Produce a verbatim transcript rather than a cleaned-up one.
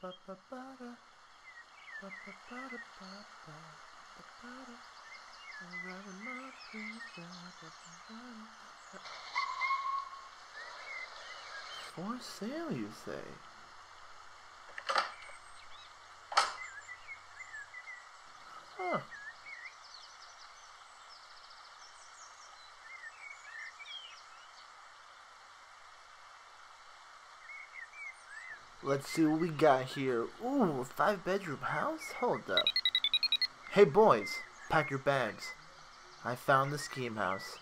ba ba ba da ba ba ba da ba ba ba ba da. I'm riding my dreams down the line. For sale, you say? Huh. Let's see what we got here. Ooh, a five bedroom house? Hold up. Hey boys, pack your bags. I found the Scheme House.